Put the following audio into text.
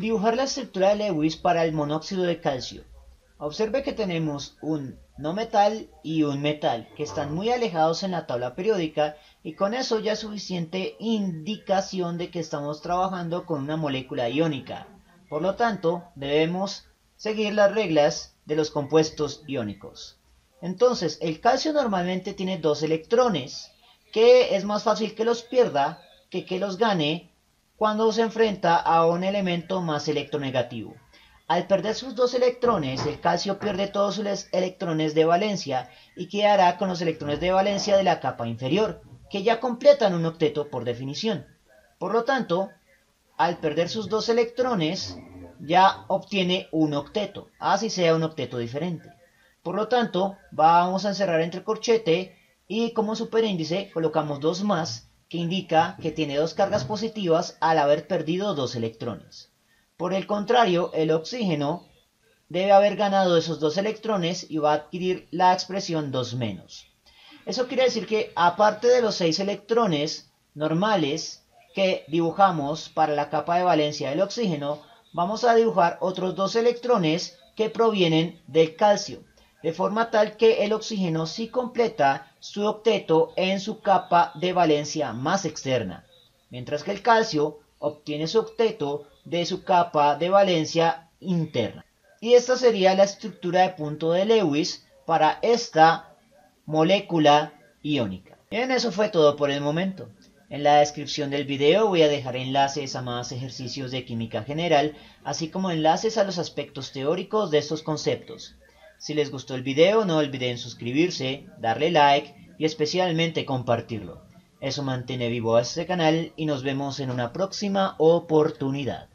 Dibujar la estructura de Lewis para el monóxido de calcio. Observe que tenemos un no metal y un metal que están muy alejados en la tabla periódica, y con eso ya es suficiente indicación de que estamos trabajando con una molécula iónica. Por lo tanto, debemos seguir las reglas de los compuestos iónicos. Entonces, el calcio normalmente tiene dos electrones, que es más fácil que los pierda que los gane cuando se enfrenta a un elemento más electronegativo. Al perder sus dos electrones, el calcio pierde todos sus electrones de valencia y quedará con los electrones de valencia de la capa inferior, que ya completan un octeto por definición. Por lo tanto, al perder sus dos electrones, ya obtiene un octeto, así sea un octeto diferente. Por lo tanto, vamos a encerrar entre corchete y como superíndice colocamos 2 más, que indica que tiene dos cargas positivas al haber perdido dos electrones. Por el contrario, el oxígeno debe haber ganado esos dos electrones y va a adquirir la expresión 2 menos. Eso quiere decir que, aparte de los 6 electrones normales que dibujamos para la capa de valencia del oxígeno, vamos a dibujar otros 2 electrones que provienen del calcio, de forma tal que el oxígeno sí completa su octeto en su capa de valencia más externa, mientras que el calcio obtiene su octeto de su capa de valencia interna. Y esta sería la estructura de punto de Lewis para esta molécula iónica. Bien, eso fue todo por el momento. En la descripción del video voy a dejar enlaces a más ejercicios de química general, así como enlaces a los aspectos teóricos de estos conceptos. Si les gustó el video, no olviden suscribirse, darle like y especialmente compartirlo. Eso mantiene vivo a este canal y nos vemos en una próxima oportunidad.